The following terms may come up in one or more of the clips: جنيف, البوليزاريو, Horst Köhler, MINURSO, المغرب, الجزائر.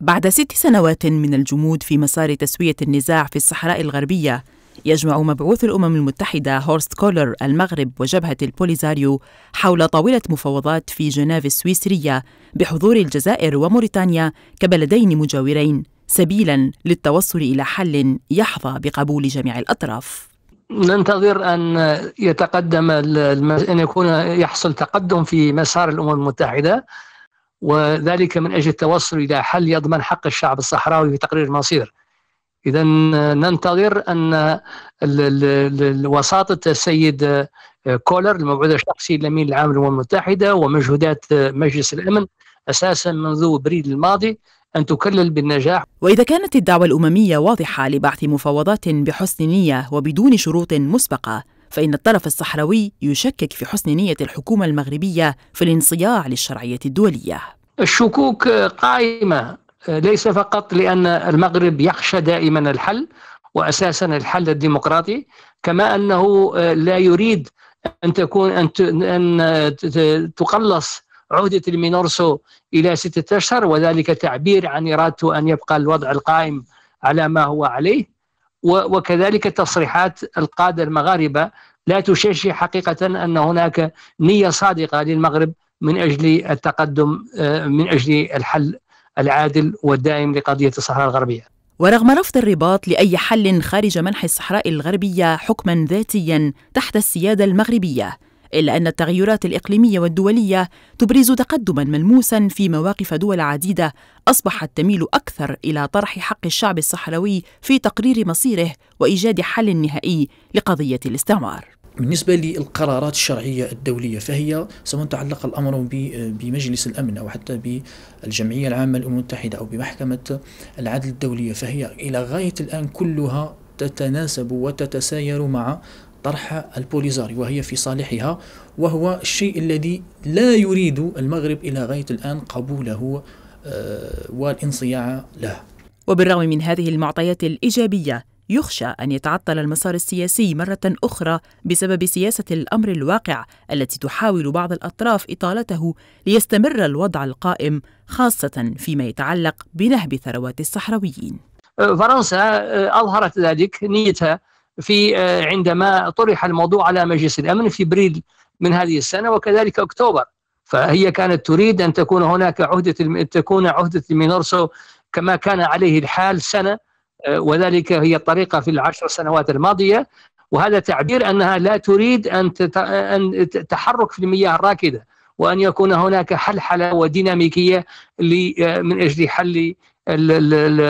بعد 6 سنوات من الجمود في مسار تسوية النزاع في الصحراء الغربية، يجمع مبعوث الأمم المتحدة هورست كولر المغرب وجبهة البوليزاريو حول طاولة مفاوضات في جنيف السويسرية بحضور الجزائر وموريتانيا كبلدين مجاورين، سبيلاً للتوصل إلى حل يحظى بقبول جميع الأطراف. ننتظر أن يتقدم يحصل تقدم في مسار الأمم المتحدة، وذلك من أجل التوصل إلى حل يضمن حق الشعب الصحراوي في تقرير المصير. إذا ننتظر أن وساطة السيد كولر المبعوث الشخصي للأمين العام للأمم المتحدة ومجهودات مجلس الأمن أساسا منذ أبريل الماضي أن تكلل بالنجاح. وإذا كانت الدعوة الأممية واضحة لبعث مفاوضات بحسن نية وبدون شروط مسبقة، فإن الطرف الصحراوي يشكك في حسن نية الحكومة المغربية في الانصياع للشرعية الدولية. الشكوك قائمة، ليس فقط لأن المغرب يخشى دائما الحل وأساسا الحل الديمقراطي، كما أنه لا يريد أن تقلص عهدة المينورسو إلى 6 أشهر، وذلك تعبير عن إرادته أن يبقى الوضع القائم على ما هو عليه. وكذلك تصريحات القادة المغاربة لا تشجع حقيقة أن هناك نية صادقة للمغرب من أجل التقدم من أجل الحل العادل والدائم لقضية الصحراء الغربية. ورغم رفض الرباط لأي حل خارج منح الصحراء الغربية حكما ذاتيا تحت السيادة المغربية، إلا أن التغيرات الإقليمية والدولية تبرز تقدماً ملموساً في مواقف دول عديدة أصبحت تميل أكثر إلى طرح حق الشعب الصحراوي في تقرير مصيره وإيجاد حل نهائي لقضية الاستعمار. بالنسبة للقرارات الشرعية الدولية، فهي سواء تعلق الأمر بمجلس الأمن أو حتى بالجمعية العامة للأمم المتحدة أو بمحكمة العدل الدولية، فهي إلى غاية الآن كلها تتناسب وتتساير مع طرح البوليزاريو، وهي في صالحها، وهو الشيء الذي لا يريد المغرب إلى غاية الآن قبوله والانصياع له. وبالرغم من هذه المعطيات الإيجابية، يخشى أن يتعطل المسار السياسي مرة أخرى بسبب سياسة الأمر الواقع التي تحاول بعض الأطراف إطالته ليستمر الوضع القائم، خاصة فيما يتعلق بنهب ثروات الصحراويين. فرنسا أظهرت ذلك نيتها عندما طرح الموضوع على مجلس الأمن في أبريل من هذه السنة وكذلك أكتوبر، فهي كانت تريد أن تكون هناك تكون عهدة المينورسو كما كان عليه الحال سنة، وذلك هي الطريقة في ال10 سنوات الماضية، وهذا تعبير أنها لا تريد أن تتحرك في المياه الراكدة وأن يكون هناك حلحلة وديناميكية من أجل حل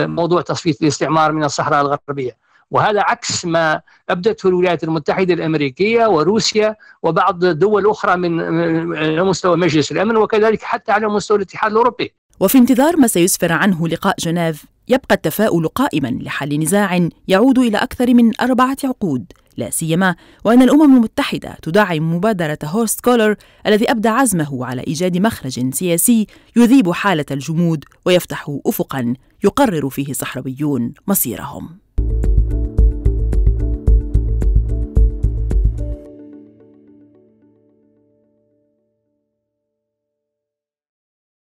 موضوع تصفية الاستعمار من الصحراء الغربية. وهذا عكس ما أبدته الولايات المتحدة الأمريكية وروسيا وبعض دول أخرى من مستوى مجلس الأمن، وكذلك حتى على مستوى الاتحاد الأوروبي. وفي انتظار ما سيسفر عنه لقاء جنيف، يبقى التفاؤل قائما لحل نزاع يعود إلى أكثر من 4 عقود، لا سيما وأن الأمم المتحدة تدعم مبادرة هورست كولر الذي أبدى عزمه على إيجاد مخرج سياسي يذيب حالة الجمود ويفتح أفقا يقرر فيه الصحراويون مصيرهم.